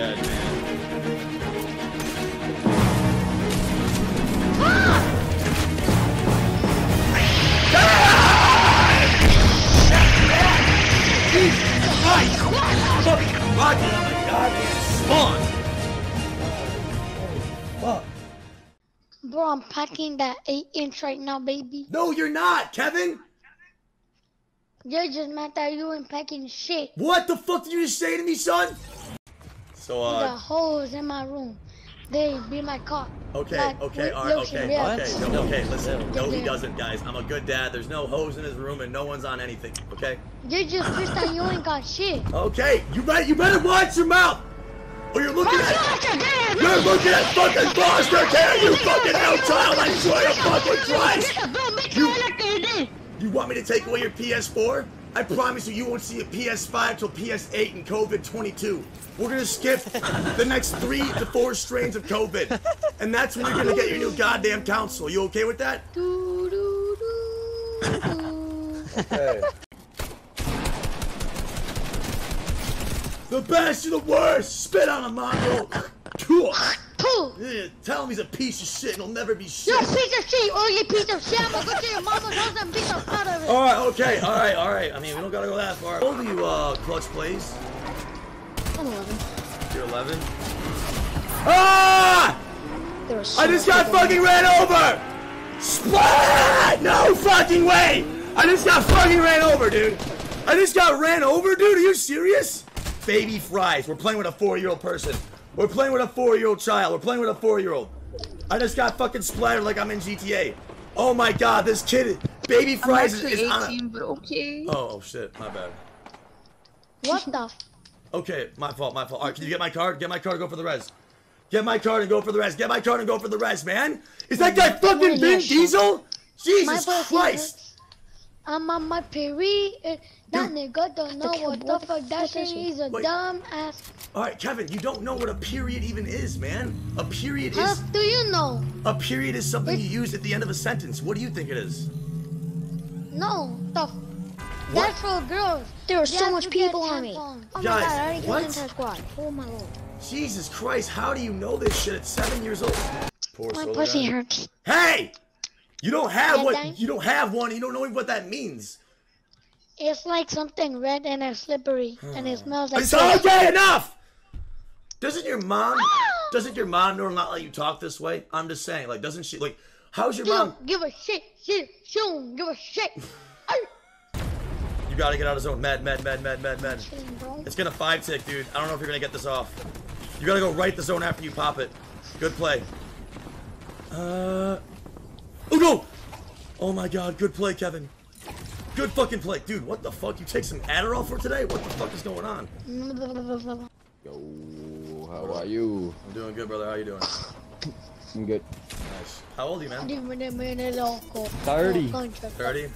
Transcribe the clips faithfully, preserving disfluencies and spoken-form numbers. dead, man. Ah! Ah! Fucking rocket on my goddamn spawn! Fuck. Bro, I'm packing that eight inch right now, baby. No, you're not, Kevin! You're just mad that you ain't packing shit. What the fuck did you just say to me, son? So, uh... the hoes in my room. They be my cock. Okay, like, okay, alright, okay, okay, no, okay, listen. No, he doesn't, guys. I'm a good dad. There's no hoes in his room and no one's on anything, okay? You're just pissed that you ain't got shit. Okay, you better, you better watch your mouth! Or you're looking at... You're looking at fucking foster care, you fucking hell child! I swear to fucking Christ! You want me to take away your P S four? I promise you, you won't see a P S five till P S eight in COVID twenty-two. We're gonna skip the next three to four strains of COVID. And that's when you're gonna get your new goddamn console. You okay with that? Okay. The best or the worst! Spit on him, Mongo! Cool! Yeah, tell him he's a piece of shit and he'll never be shit. You're a piece of shit, or you piece of shit. I'm gonna go to your mama's house and beat the fuck out of it. Alright, okay, alright, alright. I mean, we don't gotta go that far. How old are you, uh, Clutch Plays? I'm eleven. You're eleven? Ah! So I just got fucking ran over! Splat! No fucking way! I just got fucking ran over, dude. I just got ran over, dude? Are you serious? Baby fries. We're playing with a four-year-old person. We're playing with a four-year-old child. We're playing with a four-year-old. I just got fucking splattered like I'm in G T A. Oh my god, this kid, baby fries is, is on a... but okay. Oh shit, my bad. What the? Okay, my fault, my fault. All right, can you get my card? Get my card and go for the res. Get my card and go for the res. Get my card and go for the res, man. Is that guy fucking Vin Diesel? Jesus Christ. I'm on my period. That dude, nigga don't know what the fuck that shit is, a dumb ass. Alright, Kevin, you don't know what a period even is, man. A period How is... How do you know? A period is something it's... you use at the end of a sentence. What do you think it is? No, the... What? That's for girls. There are so much people on me. Oh my Guys, God, I already what? Got squad. Oh my lord. Jesus Christ, how do you know this shit at seven years old? Poor my pussy guy. Hurts. Hey! You don't have Dead what... Time? You don't have one, you don't know what that means. It's like something red and it's slippery and it smells like... It's okay, enough! Doesn't your mom... Doesn't your mom not let you talk this way? I'm just saying, like, doesn't she... Like, how's your she mom... Don't give a shit. She, she don't give a shit. You gotta get out of zone. Med, med, med, med, med, med. It's gonna five tick, dude. I don't know if you're gonna get this off. You gotta go right the zone after you pop it. Good play. Uh... Oh, no! Oh, my God. Good play, Kevin. Good fucking play. Dude, what the fuck? You take some Adderall for today? What the fuck is going on? Yo, how are you? I'm doing good, brother. How you doing? I'm good. Nice. How old are you, man? thirty. thirty?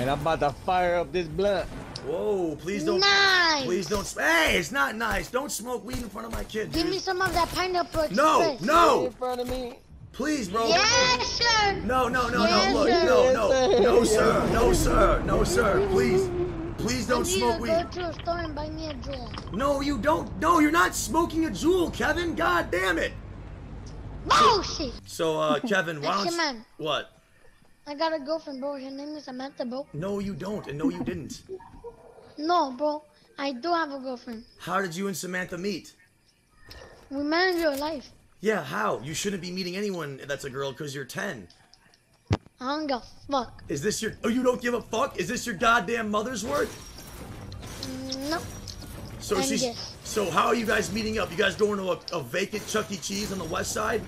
And I'm about to fire up this blunt. Whoa, please don't. Nice. Please don't. Hey, it's not nice. Don't smoke weed in front of my kids. Give dude. me some of that pineapple express. No, no. In front of me. Please, bro. Yes, sir. No, no, no, yes, no. Look, sir. no, no, no, sir, no, sir, no, sir. Please, please don't smoke weed. Go to a store and buy me a Juul. No, you don't. No, you're not smoking a Juul, Kevin. God damn it. Bullshit. So, uh, Kevin, why don't you, what? I got a girlfriend, bro. Her name is Samantha, bro. No, you don't, and no, you didn't. No, bro. I do have a girlfriend. How did you and Samantha meet? We met in real life. Yeah, how? You shouldn't be meeting anyone that's a girl because you're ten. I don't give a fuck. Is this your... Oh, you don't give a fuck? Is this your goddamn mother's word? No. So and she's... Yes. So how are you guys meeting up? You guys going to a, a vacant Chuck E. Cheese on the west side?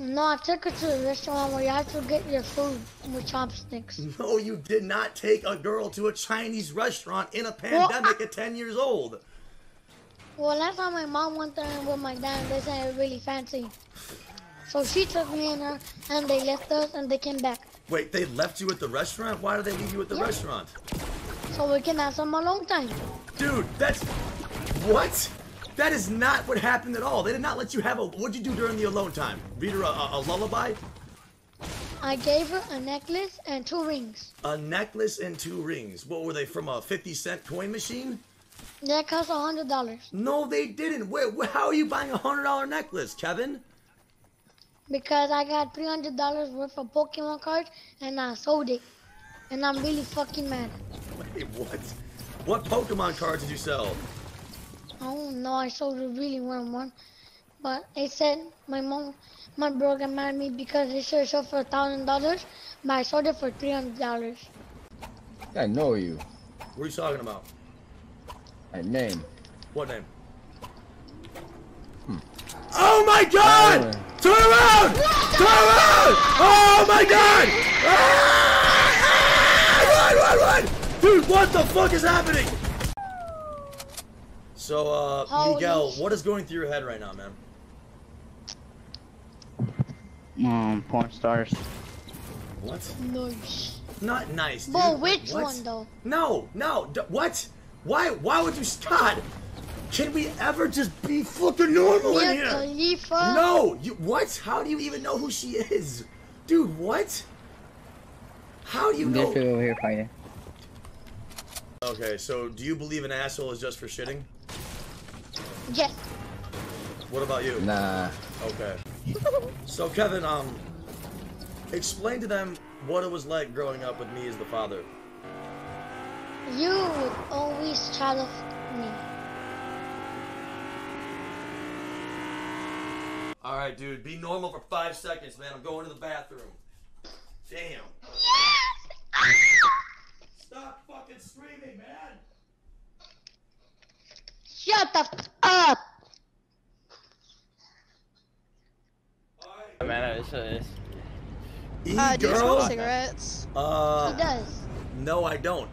No, I took her to the restaurant where you have to get your food with chopsticks. No, you did not take a girl to a Chinese restaurant in a pandemic well, I... at ten years old. Well, last time my mom went there with my dad, they said it was really fancy. So she took me and her, and they left us, and they came back. Wait, they left you at the restaurant? Why did they leave you at the yeah. restaurant? So we can have some alone time. Dude, that's... What? That is not what happened at all. They did not let you have a... What'd you do during the alone time? Read her a, a, a lullaby? I gave her a necklace and two rings. A necklace and two rings. What were they, from a fifty cent coin machine? That cost a hundred dollars. No, they didn't. Wait, how are you buying a hundred dollar necklace, Kevin? Because I got three hundred dollars worth of Pokemon cards and I sold it, and I'm really fucking mad. Wait, what? What Pokemon cards did you sell? Oh no, I sold a really one one, but it said my mom, my bro got mad at me because it should sell for a thousand dollars, but I sold it for three hundred dollars. I know you. What are you talking about? My name. What name? Hmm. Oh my God! Uh, Turn around! Turn around! Oh my God! Ah! Run, run, run! Dude, what the fuck is happening? So, uh, Holy Miguel, what is going through your head right now, man? Um, porn stars. What? Nice. Not nice, dude. But which what? one, though? No, no, d what? Why, why would you stop? Can we ever just be fucking normal in here? Khalifa. No, you, what? How do you even know who she is? Dude, what? How do you know? Here fighting. Okay, so do you believe an asshole is just for shitting? Yes. What about you? Nah. Okay. So Kevin, um, explain to them what it was like growing up with me as the father. You would always try to fuck me. All right, dude, be normal for five seconds, man. I'm going to the bathroom. Damn. Yes! Stop fucking screaming, man. Shut the f up. All right. Man, it's it's. E uh, do you smoke cigarettes? Uh. He does. No, I don't.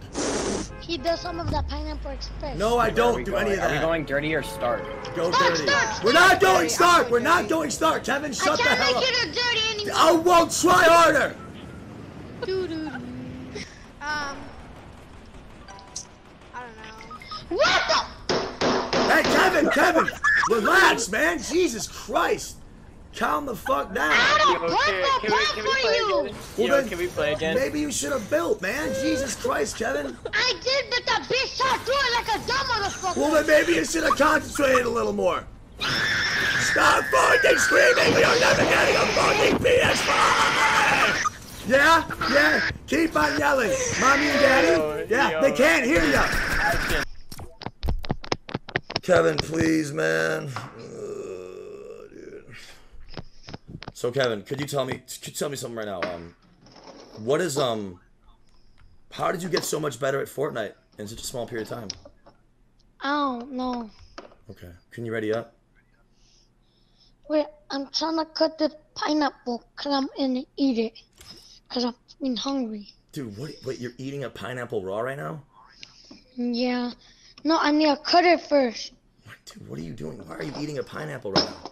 He does some of the Pineapple Express. No, I don't do going? any of that. Are we going dirty or Stark? Go Stark, dirty. Stark, Stark. We're not going Stark. We're dirty. not going Stark. Kevin, shut the hell up. I can't make you dirty anymore. I won't try harder. Doo doo doo. Um, I don't know. What the? Hey, Kevin, Kevin, relax, man. Jesus Christ. Calm the fuck down. I don't put the block for you. Well, Yo, then, can we play again? Maybe you should have built, man. Jesus Christ, Kevin. I did, but that bitch shot through it like a dumb motherfucker. Well, then maybe you should have concentrated a little more. Stop fucking screaming. We are never getting a fucking P S five. Yeah, yeah. Keep on yelling. Mommy and Daddy. Yeah, yo, they can't hear you. Kevin, please, man. So Kevin, could you tell me, could you tell me something right now? Um, what is um, how did you get so much better at Fortnite in such a small period of time? I don't know. Okay, can you ready up? Wait, I'm trying to cut the pineapple because I'm gonna eat it because I'm been hungry. Dude, what? What? You're eating a pineapple raw right now? Yeah. No, I need to cut it first. What, dude, what are you doing? Why are you eating a pineapple right now?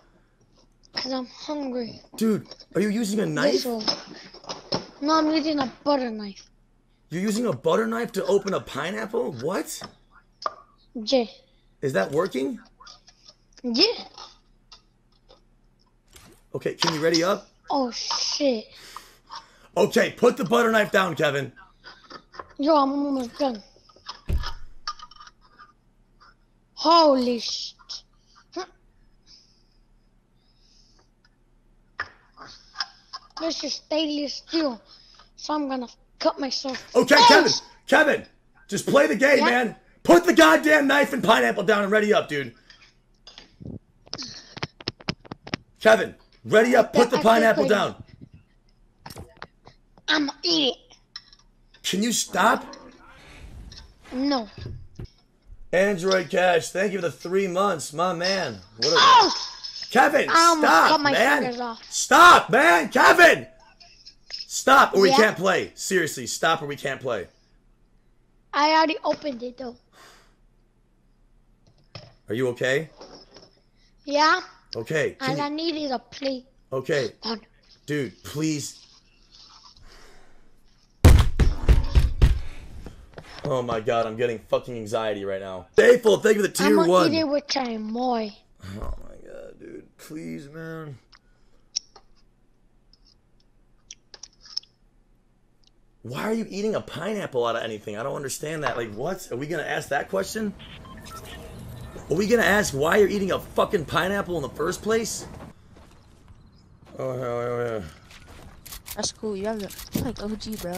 Cause I'm hungry. Dude, are you using a knife? No, I'm using a butter knife. You're using a butter knife to open a pineapple? What? Yeah. Is that working? Yeah. Okay, can you ready up? Oh shit. Okay, put the butter knife down, Kevin. Yo, I'm almost done. Holy shit. This is stainless steel, so I'm gonna cut myself. Okay, oh! Kevin, Kevin, just play the game, yeah. man. Put the goddamn knife and pineapple down and ready up, dude. Kevin, ready up, put the pineapple down. I'm gonna eat it. Can you stop? No. Android Cash, thank you for the three months, my man. What a oh! Kevin, um, stop, man! Stop, man! Kevin! Stop or we yeah. can't play. Seriously, stop or we can't play. I already opened it, though. Are you okay? Yeah. Okay. All you... I needed a plate. Okay. God. Dude, please. Oh, my God. I'm getting fucking anxiety right now. Faithful, thank you for the tier one. I'm gonna eat it with chamoy. Oh, my God, dude. Please, man. Why are you eating a pineapple out of anything? I don't understand that. Like, what? Are we going to ask that question? Are we gonna ask why you're eating a fucking pineapple in the first place? Oh, hell yeah. That's cool. You have the, like, O G, bro.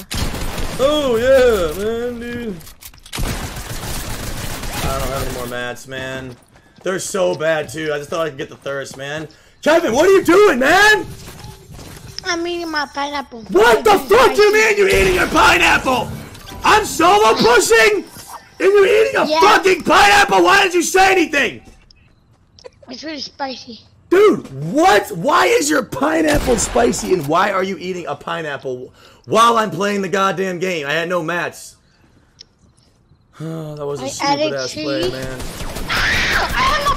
Oh, yeah, man, dude. I don't have any more mats, man. They're so bad, too. I just thought I could get the thirst, man. Kevin, what are you doing, man? I'm eating my pineapple. What the fuck do you mean you're eating your pineapple? I'm solo pushing, and you're eating a yeah. fucking pineapple? Why didn't you say anything? It's really spicy. Dude, what? Why is your pineapple spicy, and why are you eating a pineapple while I'm playing the goddamn game? I had no mats. Oh, that was a stupid-ass play, man. Ow, I had no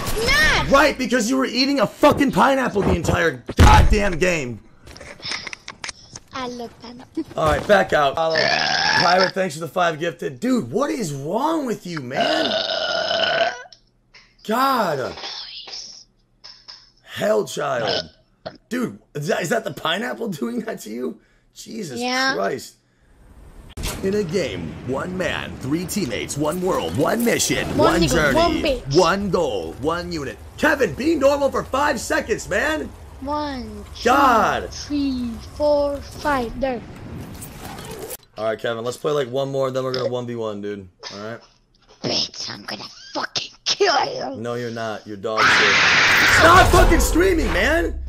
mats! Right, because you were eating a fucking pineapple the entire goddamn game. I looked that up. All right, back out. Pirate, thanks for the five gifted. Dude, what is wrong with you, man? God. Hell, child. Dude, is that, is that the pineapple doing that to you? Jesus yeah. Christ. In a game, one man, three teammates, one world, one mission, one, one journey, one, one goal, one unit. Kevin, be normal for five seconds, man. One, two, God. three, four, five, there. All right, Kevin, let's play like one more, then we're going to one v one, dude. All right? Bitch, I'm going to fucking kill you. No, you're not. Your dog's dead. Stop fucking screaming, man!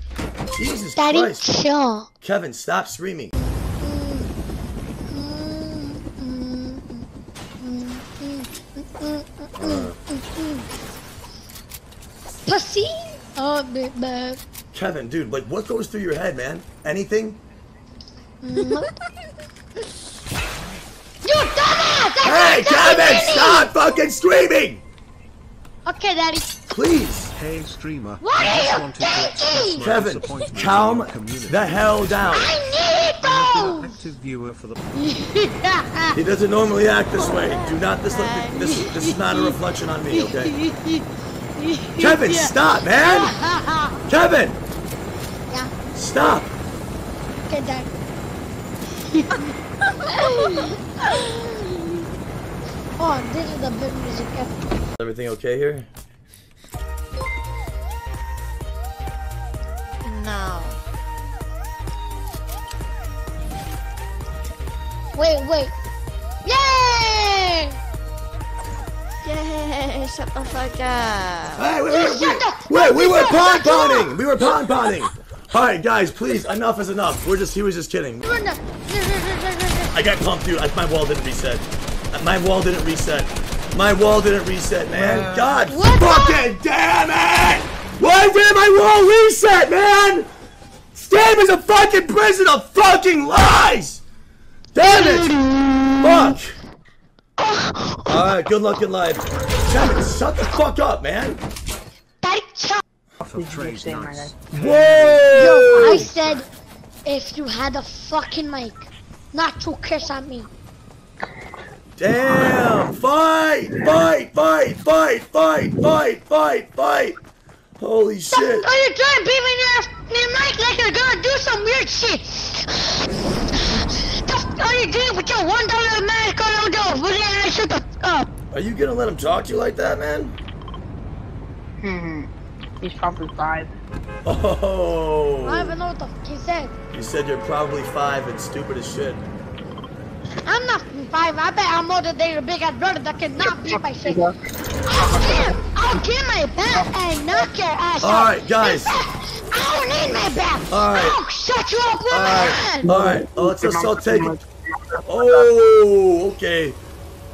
Jesus Daddy, Christ. Chill. Kevin, stop screaming. Uh. Pussy? Oh, big bad. Kevin, dude, like, what goes through your head, man? Anything? You dumbass! Hey, Kevin, stop fucking screaming! Okay, Daddy. Please. Hey, streamer. What I are you Kevin, calm the hell down. I need active viewer for the He doesn't normally act this way. Do not this look, this this is not a reflection on me, okay? Kevin, stop, man. Kevin. Yeah. Stop. Okay, Dad. Oh, this is the big music ever. Everything okay here? No. Wait, wait. Yay! Yay! Shut the fuck up. Hey, wait, wait, wait, wait, wait, we were pon-ponning! We were pon-ponning! Alright, guys, please, enough is enough. We're just, he was just kidding. I got pumped, dude. I, my wall didn't reset. My wall didn't reset. My wall didn't reset, man. Wow. God what fucking the? damn it! Why did my wall reset, man? Steam is a fucking prison of fucking lies! Damn it! Fuck! Alright, good luck in life. Damn it, shut the fuck up, man. Whoa! Yo, I said if you had a fucking mic, not to curse at me. Damn! Fight! Fight! Fight! Fight! Fight! Fight! Fight! Fight! Holy shit! Are you trying to beat me in your mic like you're gonna do some weird shit? What are you doing with your one dollar mask on your door? Shut the up! Are you gonna let him talk to you like that, man? Hmm. He's probably five. Oh! I don't know what the fuck he said. You said you're probably five and stupid as shit. I'm not five. I bet I'm older than your big ass brother that cannot beat my shit. I'll get, I'll get my belt and knock your ass out. All right, guys. Fact, I don't need my belt. All right. I'll shut you up, woman. All right. All right. Let's just all take it. Oh, okay.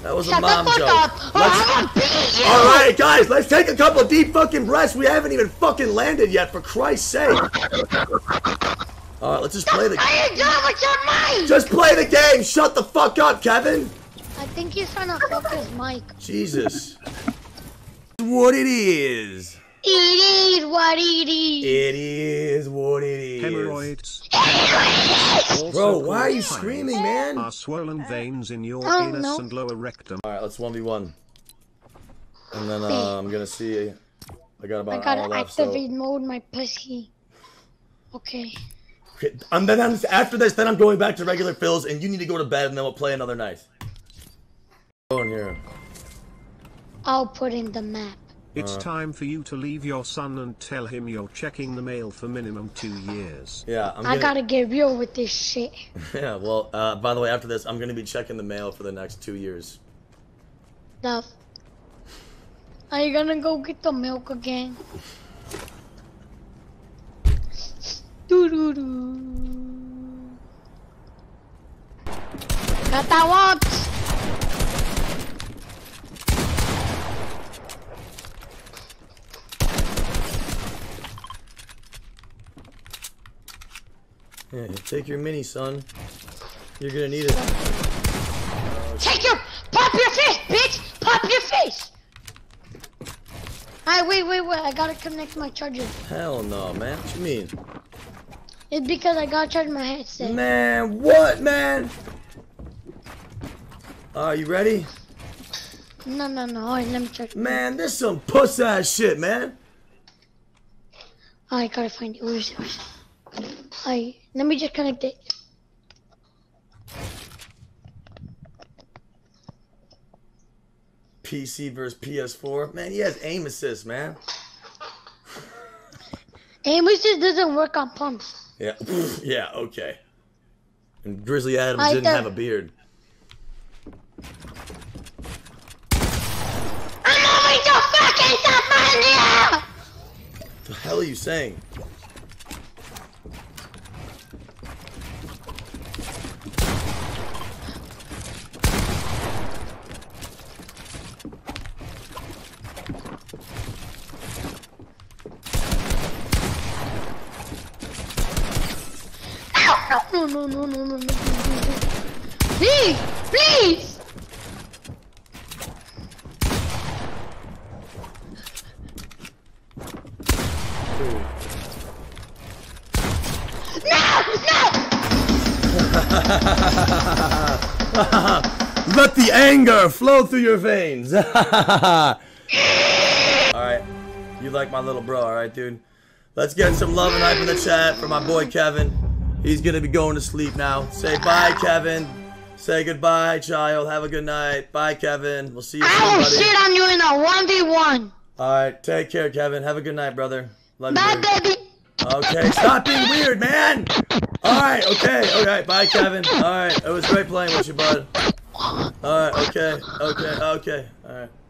That was shut a mom joke. Shut the fuck up, or I'm gonna beat you. All right, guys. Let's take a couple deep fucking breaths. We haven't even fucking landed yet, for Christ's sake. All right, let's just play the game. What are you doing with your mic? Just play the game. Shut the fuck up, Kevin. I think he's trying to fuck his mic. Jesus. What it is. It is what it is. It is what it is. Hemorrhoids. Hemorrhoids. Bro, why are you screaming, man? Are swollen veins in your oh, anus no. and lower rectum. All right, let's one v one. And then uh, I'm going to see. I got about I gotta an hour left, activate so. mode my pussy. Okay. And then I'm, after this, then I'm going back to regular fills, and you need to go to bed, and then we'll play another night. Going here. I'll put in the map. It's uh. time for you to leave your son and tell him you're checking the mail for minimum two years. Yeah, I'm gonna... I gotta get real with this shit. Yeah, well, uh, by the way, after this, I'm gonna be checking the mail for the next two years. Duff, are you gonna go get the milk again? Doo doo doo. Got that once. Yeah, take your mini, son. You're gonna need it. Take your... Pop your face, bitch! Pop your face! Alright, wait, wait, wait. I gotta connect my charger. Hell no, man. What you mean? It's because I gotta charge my headset. Man, what, man? Are uh, you ready? No, no, no. Alright, let me charge. Man, this is some puss-ass shit, man. Alright, gotta find it. Where is it? Where is it? Alright, let me just connect it. P C versus P S four. Man, he has aim assist, man. Aim assist doesn't work on pumps. Yeah, yeah, okay. And Grizzly Adams I didn't have a beard. I'm moving to fucking Tasmania! What the hell are you saying? No, no, no, no, no, no, please, please. Ooh. No, no. Let the anger flow through your veins. All right, you like my little bro, all right, dude. Let's get some love and hype in the chat for my boy Kevin. He's gonna be going to sleep now. Say bye, Kevin. Say goodbye, child. Have a good night. Bye, Kevin. We'll see you soon, buddy. I will shit on you in a one v one. All right, take care, Kevin. Have a good night, brother. Love you. Bye, baby. Okay, stop being weird, man. All right, okay, all right. Bye, Kevin. All right, it was great playing with you, bud. All right, okay, okay, okay. All right.